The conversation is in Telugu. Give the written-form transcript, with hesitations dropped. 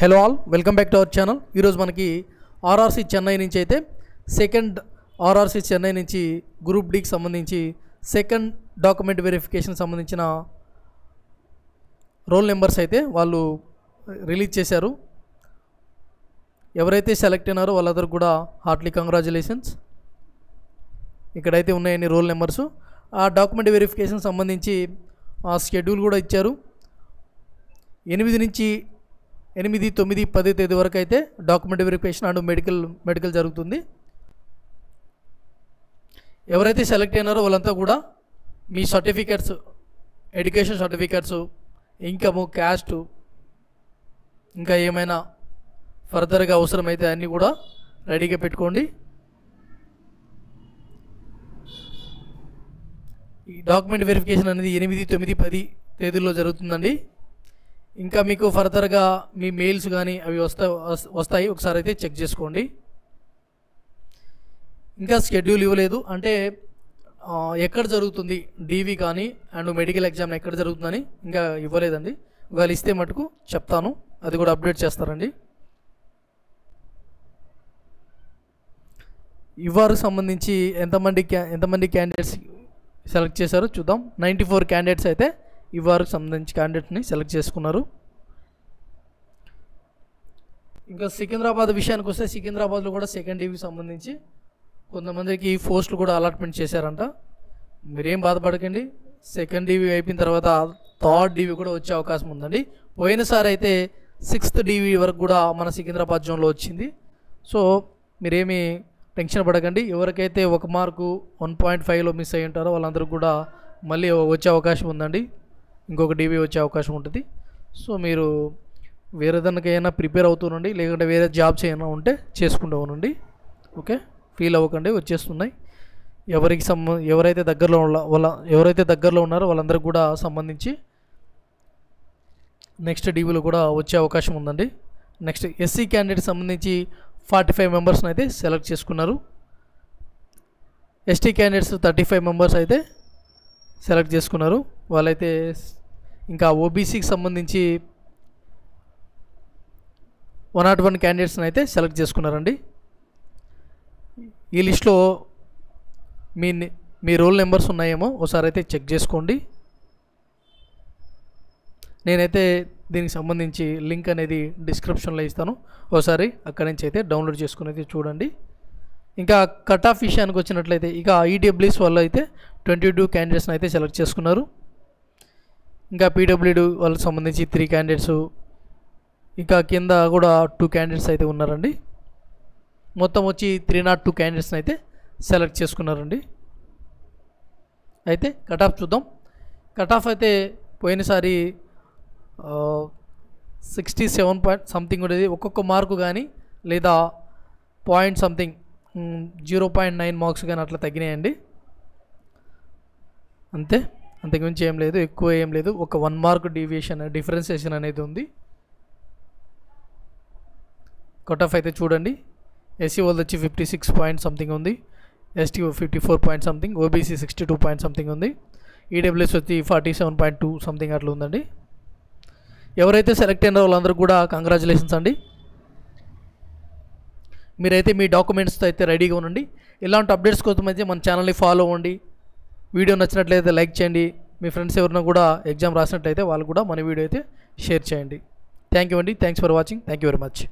hello all welcome back to our channel ఈరోజు మనకి ఆర్ఆర్సి చెన్నై నుంచి అయితే సెకండ్ ఆర్ఆర్సి చెన్నై నుంచి గ్రూప్ డి కి సంబంధించి సెకండ్ డాక్యుమెంట్ వెరిఫికేషన్ సంబంధించిన రోల్ నంబర్స్ అయితే వాళ్ళు రిలీజ్ చేశారు ఎవరైతే సెలెక్ట్ అయినారో వాళ్ళందరూ కూడా హార్ట్లీ కంగ్రాట్యులేషన్స్ ఇక్కడైతే ఉన్నాయని రోల్ నంబర్స్ ఆ డాక్యుమెంట్ వెరిఫికేషన్ సంబంధించి ఆ షెడ్యూల్ కూడా ఇచ్చారు 8, 9, 10 తేదీ వరకు అయితే డాక్యుమెంట్ వెరిఫికేషన్ అండ్ మెడికల్ జరుగుతుంది ఎవరైతే సెలెక్ట్ అయినారో వాళ్ళంతా కూడా మీ certificates education certificates income caste ఇంకా ఏమైనా ఫర్దర్ గా అవసరమైతే అన్ని కూడా రెడీగా పెట్టుకోండి ఈ డాక్యుమెంట్ వెరిఫికేషన్ అనేది 8, 9, 10 తేదీల్లో జరుగుతుందండి इंका मीकु फर्दरगा मी मेल्स गानी अभी वस्ताई ओकसारि अयिते चेक चेसुकोंडी इंका शेड्यूल इव्वलेदु अंटे एक्कड जरुगुतुंदी डीवी गानी अंड मेडिकल एग्जाम एक्कड जरुगुतुंदनी इंका इव्वलेदंडी ఒకవేళ ఇస్తే మట్టుకు చెప్తాను అది కూడా అప్డేట్ చేస్తారండి ఇవర్కి సంబంధించి ఎంత మంది క్యాండిడేట్స్ సెలెక్ట్ చేశారో చూద్దాం 94 క్యాండిడేట్స్ అయితే ఇవర్కి సంబంధించి कैंडिडेट ని సెలెక్ట్ చేసుకున్నారు ఇంకా సికింద్రాబాద్ విషయానికి వస్తే సికింద్రాబాద్ లో కూడా సెకండ్ డివిజన్ సంబంధించి కొంతమందికి పోస్టులు కూడా అలాట్మెంట్ చేశారంట మీరేం బాధపడకండి సెకండ్ డివిజన్ అయిపోయిన తర్వాత థర్డ్ డివిజన్ కూడా వచ్చే అవకాశం ఉందండి పోయినసారి అయితే 6th డివిజన్ వరకు కూడా మన సికింద్రాబాద్ జోన్ లో వచ్చింది సో మీరేమీ టెన్షన్ పడకండి ఎవరికైతే 1 మార్క్ 1.5 లో మిస్ అయ్యి ఉంటారో వాళ్ళందరూ కూడా మళ్ళీ వచ్చే అవకాశం ఉందండి ఇంకొక డీబీ వచ్చే అవకాశం ఉంటుంది సో మీరు వేరేదనికైనా ప్రిపేర్ అవుతూనండి లేదంటే వేరే జాబ్స్ ఏమైనా ఉంటే చేసుకుంటూ ఉండండి ఓకే ఫీల్ అవ్వకండి వచ్చేస్తున్నాయి ఎవరైతే దగ్గరలో ఉన్నారో వాళ్ళందరికీ కూడా సంబంధించి నెక్స్ట్ డీబీలో కూడా వచ్చే అవకాశం ఉందండి నెక్స్ట్ ఎస్సీ క్యాండిడేట్ సంబంధించి 45 మెంబర్స్ ని అయితే సెలెక్ట్ చేసుకున్నారు ఎస్టీ క్యాండిడేట్స్ 35 మెంబర్స్ అయితే సెలెక్ట్ చేసుకున్నారు వాళ్ళైతే ఇంకా ఓబీసీ కి సంబంధించి 101 క్యాండిడేట్స్ ని అయితే సెలెక్ట్ చేసుకున్నారండి ఈ లిస్ట్ లో మీ రోల్ నంబర్స్ ఉన్నాయేమో ఒకసారి అయితే చెక్ చేసుకోండి నేనైతే దీనికి సంబంధించి లింక్ అనేది డిస్క్రిప్షన్ లో ఇస్తాను ఒకసారి అక్కడ నుంచి అయితే డౌన్లోడ్ చేసుకునేది చూడండి ఇంకా కట్ ఆఫ్ విషయానికి వచ్చినట్లయితే ఇక ఈడబ్ల్యూఎస్ వాళ్ళు అయితే 22 క్యాండిడేట్స్ ని అయితే సెలెక్ట్ చేసుకున్నారు ఇంకా పీడబ్ల్యూడి వాళ్ళకి సంబంధించి 3 క్యాండిడేట్స్ ఇంకా కింద కూడా 2 క్యాండిడేట్స్ అయితే ఉన్నారండి మొత్తం వచ్చి 302 క్యాండిడేట్స్ ని అయితే సెలెక్ట్ చేసుకున్నారండి అయితే కట్ ఆఫ్ చూద్దాం కట్ ఆఫ్ అయితే పోయినసారి 67 పాయింట్ సంథింగ్ ఉండేది ఒక్కొక్క మార్కు గాని లేదా పాయింట్ సంథింగ్ 0.9 మార్క్స్ గాని అట్లా తగ్గినాయండి అంతే అంతకుమించి ఏం లేదు ఎక్కువ ఏం లేదు ఒక 1 మార్క్ డీవియేషన్ డిఫరెన్సియేషన్ అనేది ఉంది కట్ ఆఫ్ అయితే చూడండి ఎస్సీ వాళ్ళది వచ్చి 56 పాయింట్ సంథింగ్ ఉంది ST 54 point something OBC 62 point something ఉంది ఈడబ్ల్యూఎస్ వచ్చి 47.2 సంథింగ్ అట్లా ఉందండి ఎవరైతే సెలెక్ట్ అయినారో వాళ్ళందరూ కూడా కంగ్రాట్యులేషన్స్ అండి మీరైతే మీ డాక్యుమెంట్స్ తో అయితే రెడీగా ఉండండి ఇలాంటి అప్డేట్స్ కోసం అయితే మన ఛానల్ ని ఫాలో అవ్వండి వీడియో నచ్చినట్లయితే లైక్ చేయండి మీ ఫ్రెండ్స్ ఎవరైనా కూడా ఎగ్జామ్ రాసినట్లయితే వాళ్ళు కూడా మన వీడియో అయితే షేర్ చేయండి థాంక్యూ అండి thanks for watching thank you very much